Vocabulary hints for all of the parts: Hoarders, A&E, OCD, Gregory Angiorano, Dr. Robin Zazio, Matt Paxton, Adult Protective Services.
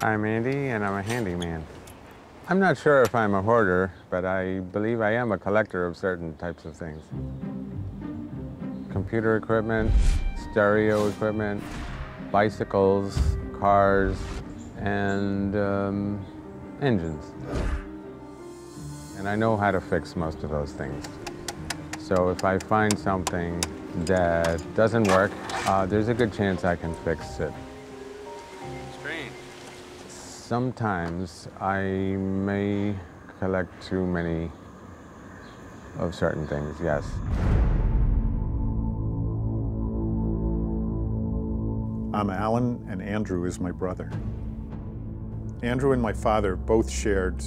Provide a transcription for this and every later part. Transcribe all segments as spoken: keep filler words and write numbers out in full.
I'm Andy, and I'm a handyman. I'm not sure if I'm a hoarder, but I believe I am a collector of certain types of things. Computer equipment, stereo equipment, bicycles, cars, and um, engines. And I know how to fix most of those things. So if I find something that doesn't work, uh, there's a good chance I can fix it. Strange. Sometimes I may collect too many of certain things, yes. I'm Alan, and Andrew is my brother. Andrew and my father both shared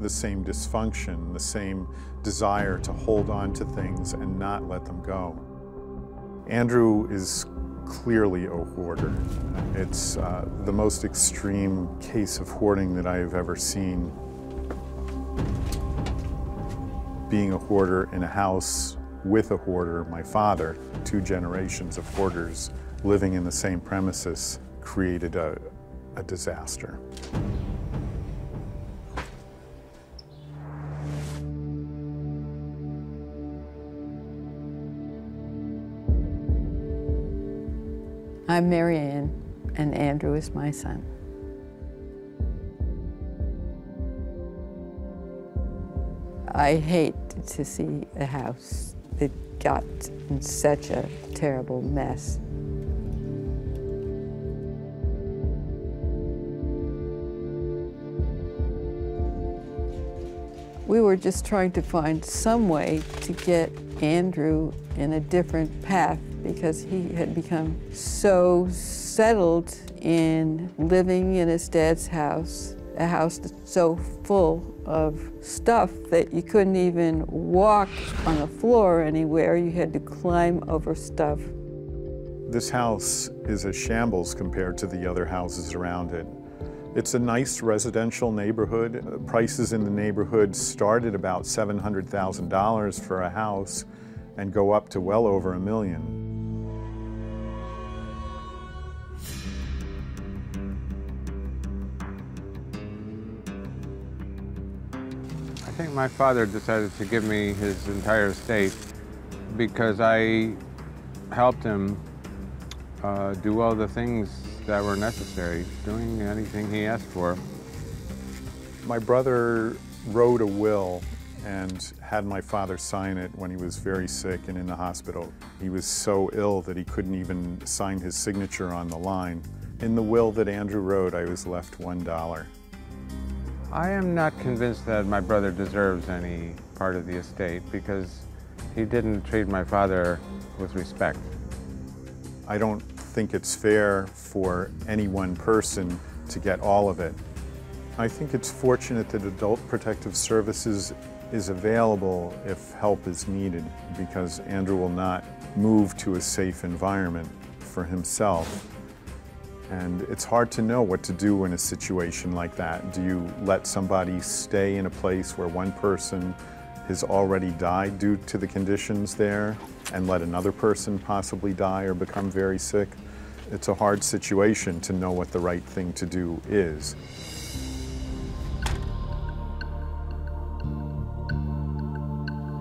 the same dysfunction, the same desire to hold on to things and not let them go. Andrew is clearly a hoarder. It's uh, the most extreme case of hoarding that I have ever seen. Being a hoarder in a house with a hoarder, my father, two generations of hoarders, living in the same premises created a, a disaster. I'm Mary Ann, and Andrew is my son. I hate to see a house that got in such a terrible mess. We were just trying to find some way to get Andrew in a different path because he had become so settled in living in his dad's house, a house that's so full of stuff that you couldn't even walk on the floor anywhere. You had to climb over stuff. This house is a shambles compared to the other houses around it. It's a nice residential neighborhood. Prices in the neighborhood start at about seven hundred thousand dollars for a house and go up to well over a million. I think my father decided to give me his entire estate because I helped him uh, do all the things that were necessary, doing anything he asked for. My brother wrote a will and had my father sign it when he was very sick and in the hospital. He was so ill that he couldn't even sign his signature on the line. In the will that Andrew wrote, I was left one dollar. I am not convinced that my brother deserves any part of the estate because he didn't treat my father with respect. I don't I think it's fair for any one person to get all of it. I think it's fortunate that Adult Protective Services is available if help is needed because Andrew will not move to a safe environment for himself. And it's hard to know what to do in a situation like that. Do you let somebody stay in a place where one person has already died due to the conditions there and let another person possibly die or become very sick? It's a hard situation to know what the right thing to do is.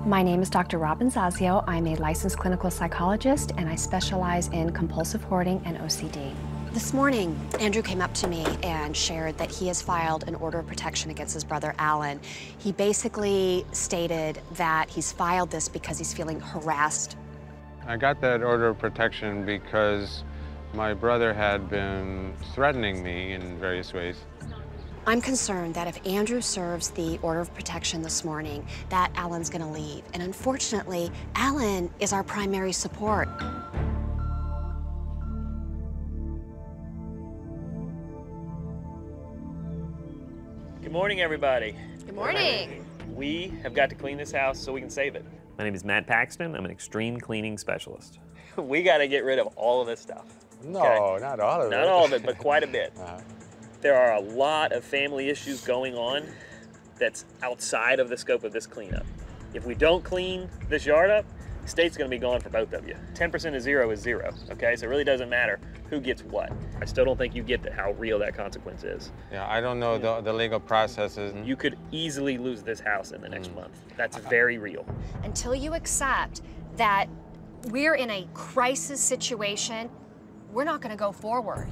My name is Doctor Robin Zazio. I'm a licensed clinical psychologist and I specialize in compulsive hoarding and O C D. This morning, Andrew came up to me and shared that he has filed an order of protection against his brother, Alan. He basically stated that he's filed this because he's feeling harassed. I got that order of protection because my brother had been threatening me in various ways. I'm concerned that if Andrew serves the order of protection this morning, that Alan's gonna leave. And unfortunately, Alan is our primary support. Good morning, everybody. Good morning. We have got to clean this house so we can save it. My name is Matt Paxton. I'm an extreme cleaning specialist. We got to get rid of all of this stuff. No, okay? Not all of not it. Not all of it, but quite a bit. Uh-huh. There are a lot of family issues going on that's outside of the scope of this cleanup. If we don't clean this yard up, state's gonna be gone for both of you. ten percent of zero is zero, okay? So it really doesn't matter who gets what. I still don't think you get the, how real that consequence is. Yeah, I don't know yeah. the, the legal processes. You could easily lose this house in the next mm. month. That's very real. Until you accept that we're in a crisis situation, we're not gonna go forward.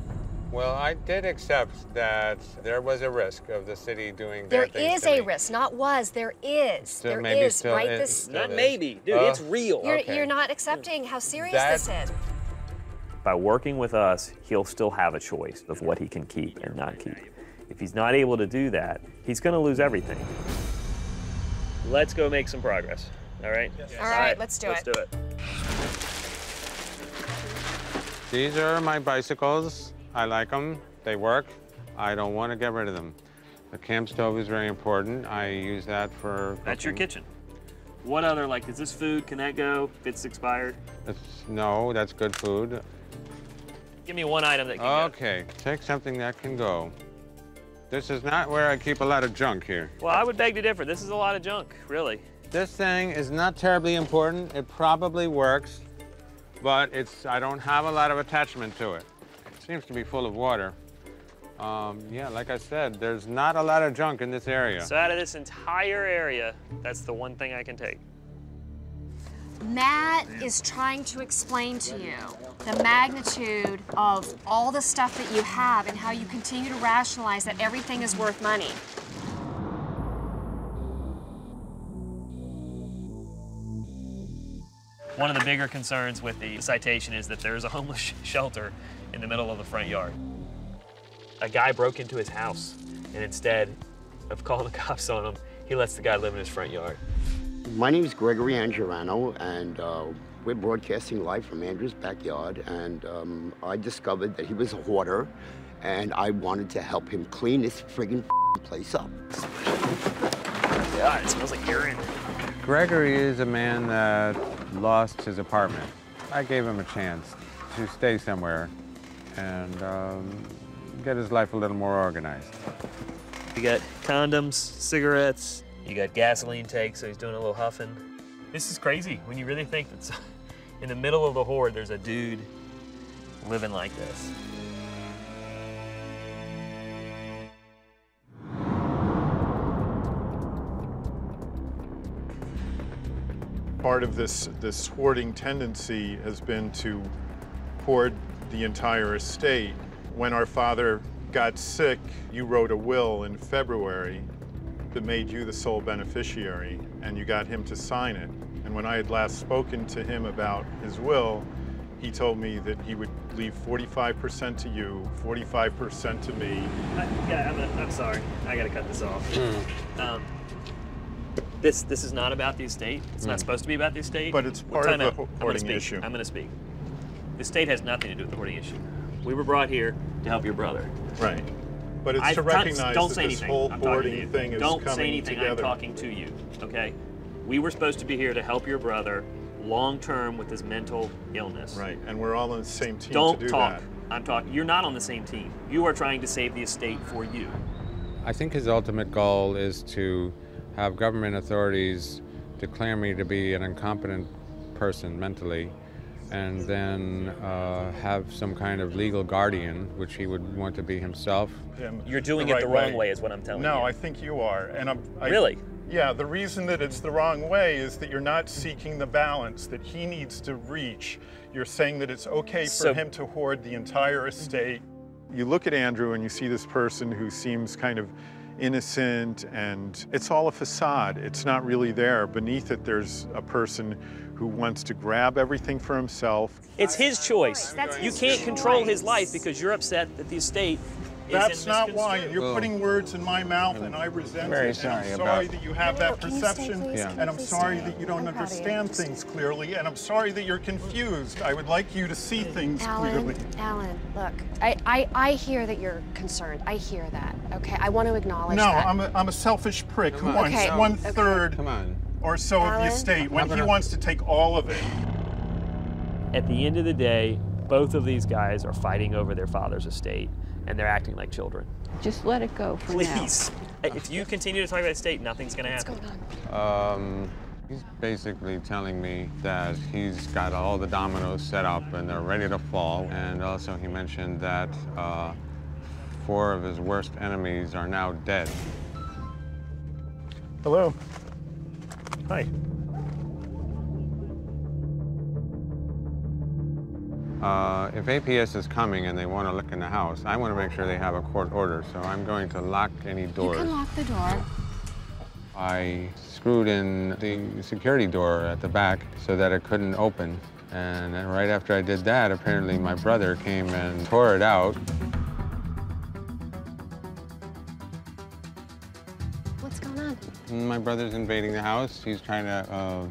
Well, I did accept that there was a risk of the city doing that. There is a risk, not was, there is. Still, there maybe is, right? Is, this, not is. maybe, dude, uh, it's real. You're, okay. you're not accepting how serious That's... this is. By working with us, he'll still have a choice of what he can keep and not keep. If he's not able to do that, he's gonna lose everything. Let's go make some progress, all right? Yes. All, right all right, let's do let's it. Let's do it. These are my bicycles. I like them, they work. I don't want to get rid of them. The camp stove is very important. I use that for cooking. That's your kitchen. What other, like, is this food? Can that go if it's expired? That's, no, that's good food. Give me one item that can okay, go. Okay, take something that can go. This is not where I keep a lot of junk here. Well, I would beg to differ. This is a lot of junk, really. This thing is not terribly important. It probably works, but it's, I don't have a lot of attachment to it. Seems to be full of water. Um, yeah, like I said, there's not a lot of junk in this area. So out of this entire area, that's the one thing I can take. Matt is trying to explain to you the magnitude of all the stuff that you have and how you continue to rationalize that everything is worth money. One of the bigger concerns with the citation is that there's a homeless sh shelter in the middle of the front yard. A guy broke into his house, and instead of calling the cops on him, he lets the guy live in his front yard. My name is Gregory Angiorano, and uh, we're broadcasting live from Andrew's backyard, and um, I discovered that he was a hoarder, and I wanted to help him clean this friggin' place up. God, it smells like urine. Gregory is a man that lost his apartment. I gave him a chance to stay somewhere and um, get his life a little more organized. You got condoms, cigarettes, you got gasoline tanks, so he's doing a little huffing. This is crazy when you really think that in the middle of the hoard there's a dude living like this. Part of this, this hoarding tendency has been to hoard the entire estate. When our father got sick, you wrote a will in February that made you the sole beneficiary, and you got him to sign it. And when I had last spoken to him about his will, he told me that he would leave forty-five percent to you, forty-five percent to me. I, yeah, I'm, a, I'm sorry, I gotta cut this off. Mm. Um, This this is not about the estate. It's mm. not supposed to be about the estate. But it's part of the ho hoarding issue. I'm going to speak. The estate has nothing to do with the hoarding issue. We were brought here to help your brother. Right. But it's I, to recognize don't that say this anything. whole I'm hoarding thing is don't coming together. Don't say anything. Together. I'm talking to you. Okay. We were supposed to be here to help your brother long term with his mental illness. Right. And we're all on the same team. Don't to do talk. That. I'm talking. You're not on the same team. You are trying to save the estate for you. I think his ultimate goal is to have government authorities declare me to be an incompetent person mentally, and then uh, have some kind of legal guardian, which he would want to be himself. You're doing it the wrong way is what I'm telling you. No, I think you are. And I'm, I, really? Yeah, the reason that it's the wrong way is that you're not seeking the balance that he needs to reach. You're saying that it's okay for so, him to hoard the entire estate. You look at Andrew and you see this person who seems kind of innocent, and it's all a facade. It's not really there. Beneath it, there's a person who wants to grab everything for himself. It's his choice. That's you his can't choice. control his life because you're upset that the estate is That's not why. You're oh. putting words in my mouth, and I resent Very it. Sorry and I'm sorry that you have that perception, please, yeah. and I'm sorry that you don't I'm understand things clearly, and I'm sorry that you're confused. I would like you to see things Alan, clearly. Alan, look, I, I, I hear that you're concerned. I hear that, okay? I want to acknowledge no, that. No, I'm a, I'm a selfish prick Come who on. wants okay. one-third okay. Come on. or so Alan, of the estate when gonna... he wants to take all of it. At the end of the day, both of these guys are fighting over their father's estate, and they're acting like children. Just let it go for Please. now. Please. If you continue to talk about the estate, nothing's going to happen. What's going on? Um, He's basically telling me that he's got all the dominoes set up and they're ready to fall. And also he mentioned that uh, four of his worst enemies are now dead. Hello. Hi. Uh, if A P S is coming and they want to look in the house, I want to make sure they have a court order, so I'm going to lock any doors. You can lock the door. I screwed in the security door at the back so that it couldn't open. And then right after I did that, apparently my brother came and tore it out. What's going on? My brother's invading the house. He's trying to uh,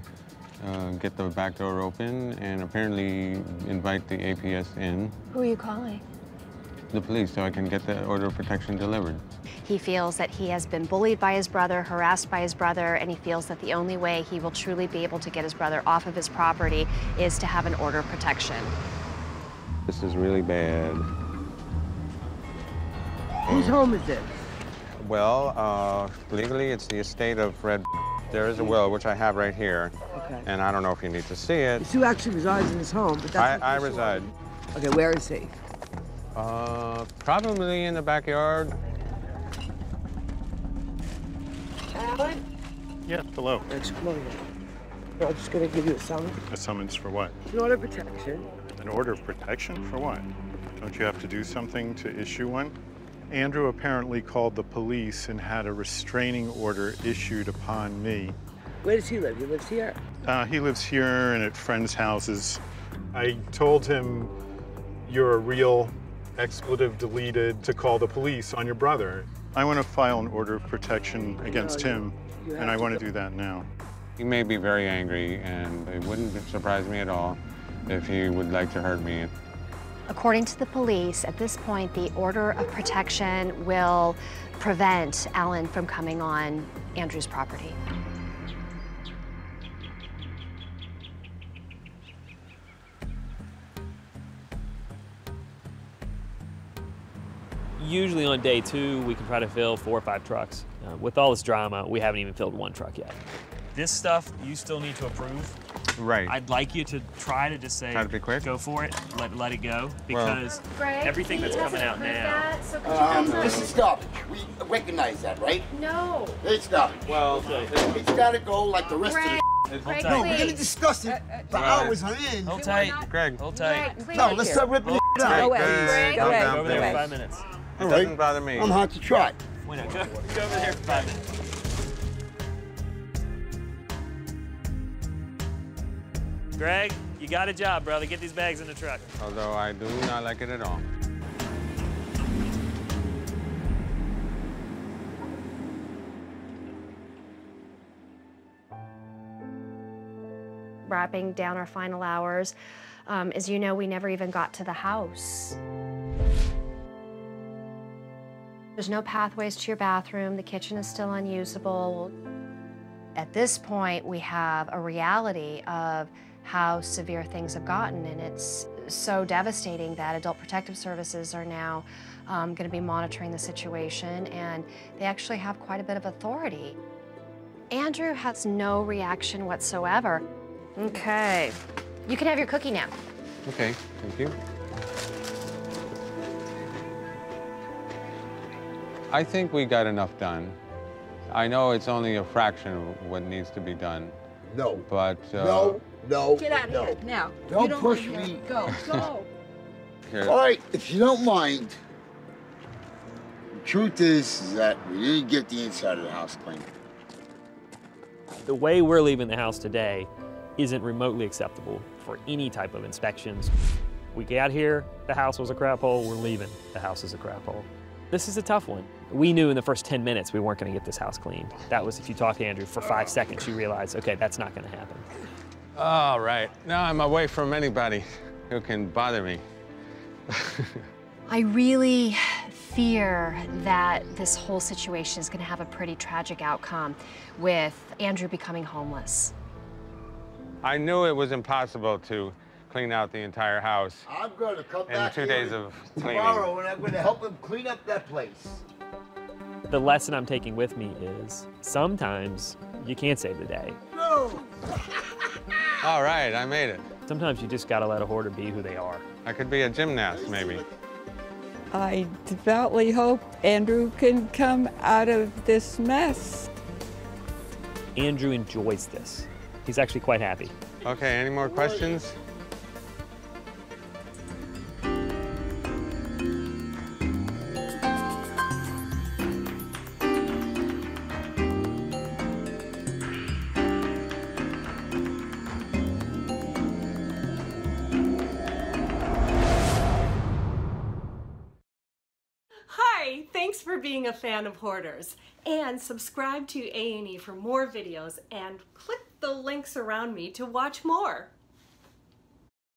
Uh, get the back door open and apparently invite the A P S in. Who are you calling? The police, so I can get the order of protection delivered. He feels that he has been bullied by his brother, harassed by his brother, and he feels that the only way he will truly be able to get his brother off of his property is to have an order of protection. This is really bad. Whose home is this? Well, uh, legally, it's the estate of Fred. There is a will, which I have right here. Okay. And I don't know if you need to see it. Sue actually resides in his home, but that's I, I reside. One. Okay, where is he? Uh, probably in the backyard. Alan? Yes, hello. It's Gloria. I'm just gonna give you a summons. A summons for what? An order of protection. An order of protection for what? Don't you have to do something to issue one? Andrew apparently called the police and had a restraining order issued upon me. Where does he live? He lives here? Uh, he lives here and at friends' houses. I told him, you're a real expletive deleted to call the police on your brother. I want to file an order of protection against no, him, you, you and I want to do that now. He may be very angry, and it wouldn't surprise me at all if he would like to hurt me. According to the police, at this point, the order of protection will prevent Alan from coming on Andrew's property. Usually on day two, we can try to fill four or five trucks. Uh, with all this drama, we haven't even filled one truck yet. This stuff, you still need to approve. Right. I'd like you to try to just say, try to be quick. Go for it, let, let it go, because well, Greg, everything that's coming out now. That, so um, this is garbage. We recognize that, right? No. It's garbage. Well, it's, it's gotta go like the rest Greg, of the Greg, no, please. We're gonna discuss it uh, uh, for right. hours on end. Hold tight, not, Greg. Hold tight. Greg, no, let's start ripping it out. Go away. Go away. Go over there for five minutes. It all doesn't right. bother me. I'm hot to try. Wait, no, go, go over there for five minutes. Greg, you got a job, brother. Get these bags in the truck. Although I do not like it at all. Wrapping down our final hours. Um, as you know, we never even got to the house. There's no pathways to your bathroom. The kitchen is still unusable. At this point, we have a reality of how severe things have gotten, and it's so devastating that Adult Protective Services are now um, going to be monitoring the situation, and they actually have quite a bit of authority. Andrew has no reaction whatsoever. Okay, you can have your cookie now. Okay, thank you. I think we got enough done. I know it's only a fraction of what needs to be done. No. But uh, no. No, get out of no. here now. Don't, you don't push me. Here. Go, go. All right, if you don't mind, the truth is, is that we didn't get the inside of the house clean. The way we're leaving the house today isn't remotely acceptable for any type of inspections. We got here, the house was a crap hole, we're leaving, the house is a crap hole. This is a tough one. We knew in the first ten minutes we weren't gonna get this house cleaned. That was, if you talk to Andrew for five seconds, you realize, okay, that's not gonna happen. All right, now I'm away from anybody who can bother me. I really fear that this whole situation is gonna have a pretty tragic outcome with Andrew becoming homeless. I knew it was impossible to clean out the entire house. I'm gonna come back two days of cleaning. Tomorrow, and I'm gonna help him clean up that place. The lesson I'm taking with me is sometimes you can't save the day. No! Boom! All right, I made it. Sometimes you just gotta let a hoarder be who they are. I could be a gymnast, maybe. I devoutly hope Andrew can come out of this mess. Andrew enjoys this. He's actually quite happy. Okay, any more questions? Thanks for being a fan of Hoarders, and subscribe to A and E for more videos, and click the links around me to watch more.